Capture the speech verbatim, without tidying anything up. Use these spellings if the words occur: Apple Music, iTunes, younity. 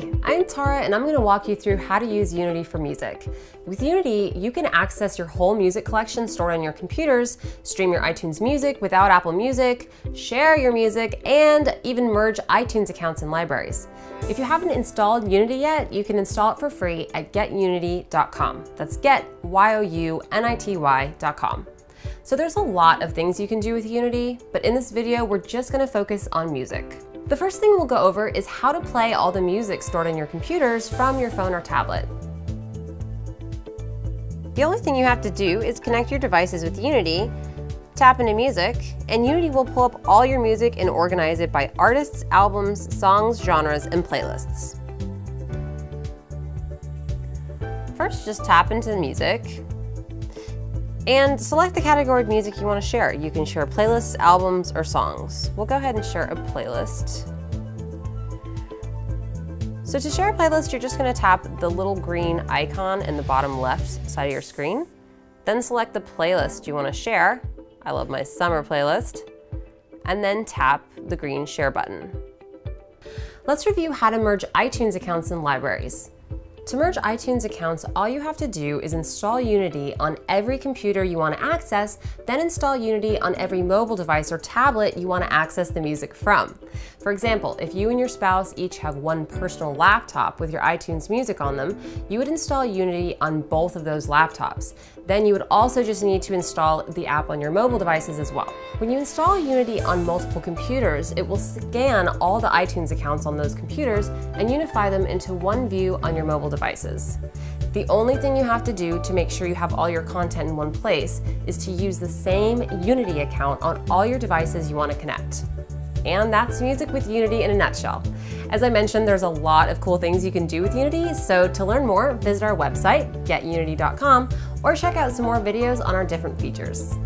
Hi, I'm Tara and I'm going to walk you through how to use Younity for music. With Younity, you can access your whole music collection stored on your computers, stream your iTunes music without Apple Music, share your music, and even merge iTunes accounts and libraries. If you haven't installed Younity yet, you can install it for free at get younity dot com. That's get, Y O U N I T Y dot com. So there's a lot of things you can do with Younity, but in this video, we're just going to focus on music. The first thing we'll go over is how to play all the music stored on your computers from your phone or tablet. The only thing you have to do is connect your devices with Younity, tap into music, and Younity will pull up all your music and organize it by artists, albums, songs, genres, and playlists. First, just tap into the music and select the category of music you want to share. You can share playlists, albums, or songs. We'll go ahead and share a playlist. So to share a playlist, you're just going to tap the little green icon in the bottom left side of your screen. Then select the playlist you want to share. I love my summer playlist. And then tap the green share button. Let's review how to merge iTunes accounts and libraries. To merge iTunes accounts, all you have to do is install Younity on every computer you want to access, then install Younity on every mobile device or tablet you want to access the music from. For example, if you and your spouse each have one personal laptop with your iTunes music on them, you would install Younity on both of those laptops. Then you would also just need to install the app on your mobile devices as well. When you install Younity on multiple computers, it will scan all the iTunes accounts on those computers and unify them into one view on your mobile device. Devices. The only thing you have to do to make sure you have all your content in one place is to use the same Younity account on all your devices you want to connect. And that's music with Younity in a nutshell. As I mentioned, there's a lot of cool things you can do with Younity, so to learn more, visit our website, get younity dot com, or check out some more videos on our different features.